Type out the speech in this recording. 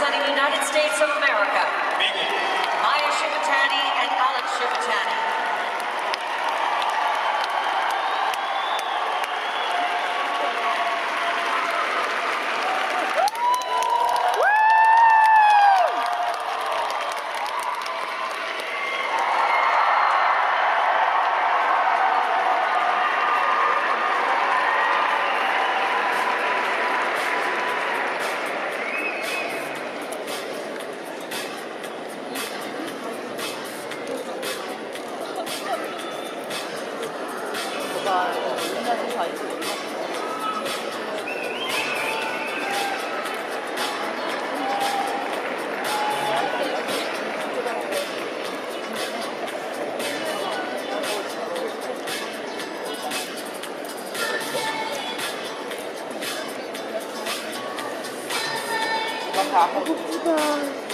representing the United States of America, Maya Shivitani and Alex Shivitani. Thank you.